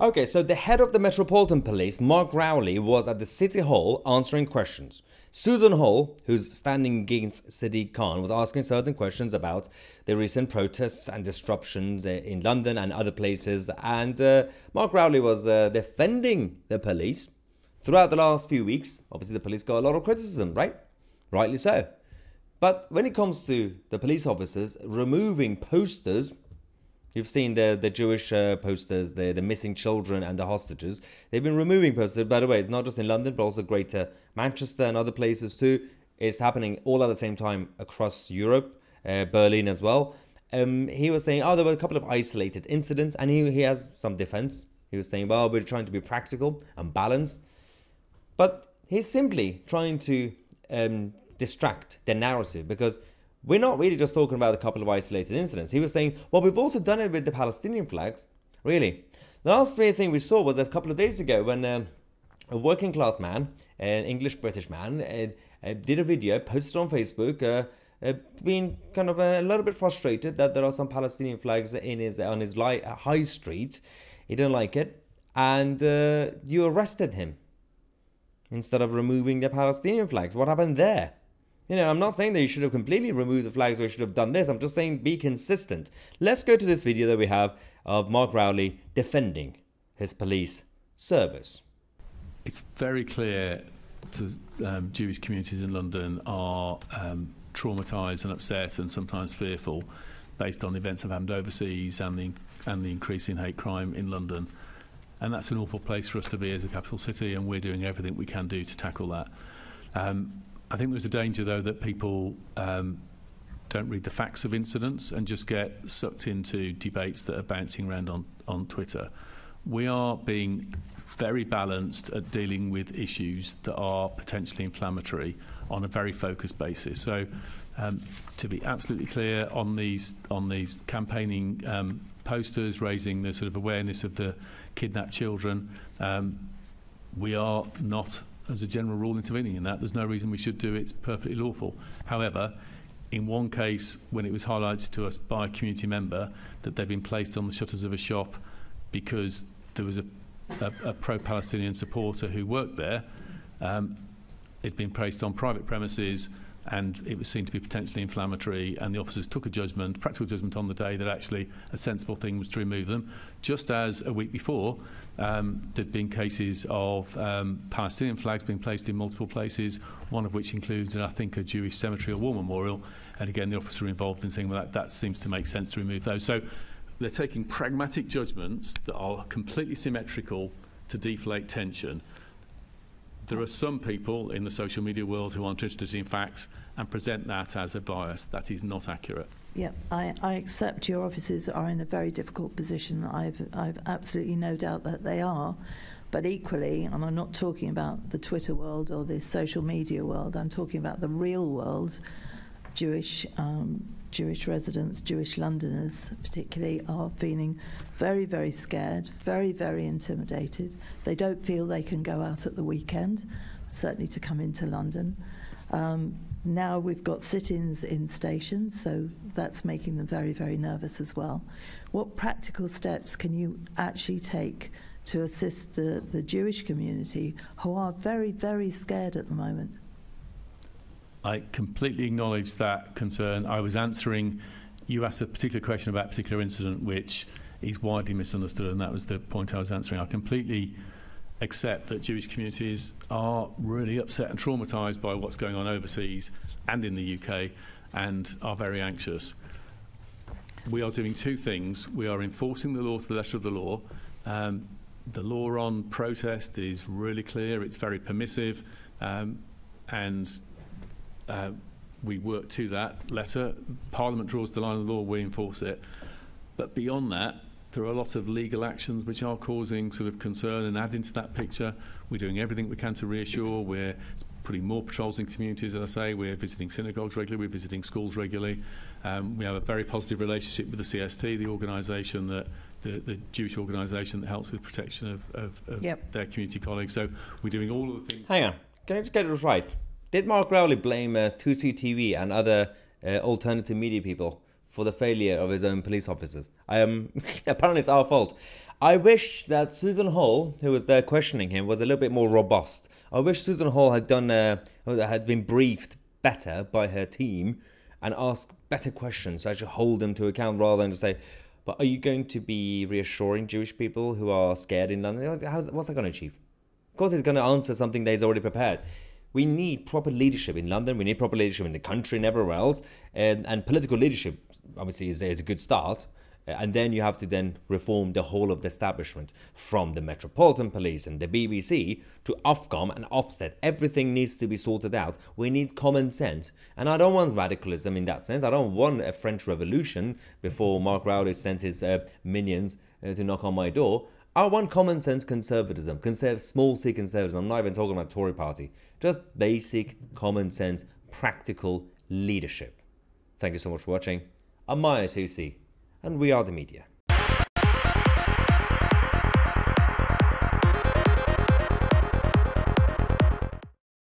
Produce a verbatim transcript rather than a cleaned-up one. Okay, so the head of the Metropolitan Police, Mark Rowley, was at the City Hall answering questions. Susan Hall, who's standing against Sadiq Khan, was asking certain questions about the recent protests and disruptions in London and other places. And uh, Mark Rowley was uh, defending the police throughout the last few weeks. Obviously, the police got a lot of criticism, right? Rightly so. But when it comes to the police officers removing posters, you've seen the, the Jewish uh, posters, the, the missing children and the hostages. They've been removing posters. By the way, it's not just in London, but also Greater Manchester and other places too. It's happening all at the same time across Europe, uh, Berlin as well. Um, he was saying, oh, there were a couple of isolated incidents, and he, he has some defense. He was saying, well, we're trying to be practical and balanced. But he's simply trying to um, distract the narrative, because we're not really just talking about a couple of isolated incidents. He was saying, well, we've also done it with the Palestinian flags. Really? The last main thing we saw was a couple of days ago when uh, a working class man, an English-British man, uh, uh, did a video, posted on Facebook, uh, uh, being kind of a little bit frustrated that there are some Palestinian flags in his on his li high street. He didn't like it. And uh, you arrested him instead of removing the Palestinian flags. What happened there? You know, I'm not saying that you should have completely removed the flags or you should have done this. I'm just saying be consistent. Let's go to this video that we have of Mark Rowley defending his police service. It's very clear to um, Jewish communities in London are um, traumatised and upset and sometimes fearful based on events that have happened overseas and the, and the increase in hate crime in London. And that's an awful place for us to be as a capital city, and we're doing everything we can do to tackle that. Um, I think there's a danger, though, that people um, don't read the facts of incidents and just get sucked into debates that are bouncing around on, on Twitter. We are being very balanced at dealing with issues that are potentially inflammatory on a very focused basis. So, um, to be absolutely clear on these on these campaigning um, posters, raising the sort of awareness of the kidnapped children, um, we are not, as a general rule, intervening in that. There's no reason we should do it. It's perfectly lawful. However, in one case, when it was highlighted to us by a community member that they'd been placed on the shutters of a shop because there was a, a, a pro-Palestinian supporter who worked there, um, it'd been placed on private premises and it was seen to be potentially inflammatory, and the officers took a judgment, practical judgment on the day, that actually a sensible thing was to remove them. Just as a week before, um, there'd been cases of um, Palestinian flags being placed in multiple places, one of which includes, I think, a Jewish cemetery or war memorial, and again the officer involved in saying, well, that, that seems to make sense to remove those. So they're taking pragmatic judgments that are completely symmetrical to deflate tension. There are some people in the social media world who aren't interested in facts and present that as a bias. That is not accurate. Yeah, I, I accept your officers are in a very difficult position. I've, I've absolutely no doubt that they are. But equally, and I'm not talking about the Twitter world or the social media world, I'm talking about the real world. Jewish, um, Jewish residents, Jewish Londoners particularly, are feeling very, very scared, very, very intimidated. They don't feel they can go out at the weekend, certainly to come into London. Um, now we've got sit-ins in stations, so that's making them very, very nervous as well. What practical steps can you actually take to assist the, the Jewish community, who are very, very scared at the moment? I completely acknowledge that concern. I was answering, you asked a particular question about a particular incident which is widely misunderstood, and that was the point I was answering. I completely accept that Jewish communities are really upset and traumatised by what's going on overseas and in the U K, and are very anxious. We are doing two things. We are enforcing the law to the letter of the law. Um, the law on protest is really clear. It's very permissive, um, and Uh, we work to that letter. Parliament draws the line of the law, we enforce it. But beyond that, there are a lot of legal actions which are causing sort of concern and adding to that picture. We're doing everything we can to reassure. We're putting more patrols in communities, as I say. We're visiting synagogues regularly. We're visiting schools regularly. Um, we have a very positive relationship with the C S T, the organisation that the, the Jewish organisation that helps with protection of, of, of yep. their community colleagues. So we're doing all of the things. Hang on, can I just get this right? Did Mark Rowley blame uh, Tousi T V and other uh, alternative media people for the failure of his own police officers? Um, apparently it's our fault. I wish that Susan Hall, who was there questioning him, was a little bit more robust. I wish Susan Hall had done, uh, had been briefed better by her team and asked better questions so I should hold them to account rather than to say, but are you going to be reassuring Jewish people who are scared in London? How's, what's that going to achieve? Of course he's going to answer something that he's already prepared. We need proper leadership in London. We need proper leadership in the country and everywhere else. And, and political leadership, obviously, is, is a good start. And then you have to then reform the whole of the establishment, from the Metropolitan Police and the B B C to Ofcom and Offset. Everything needs to be sorted out. We need common sense. And I don't want radicalism in that sense. I don't want a French revolution before Mark Rowley sends his uh, minions uh, to knock on my door. I want common sense conservatism, conserv small c conservatism. I'm not even talking about Tory party. Just basic common sense, practical leadership. Thank you so much for watching. I'm Mahyar Tousi. And we are the media.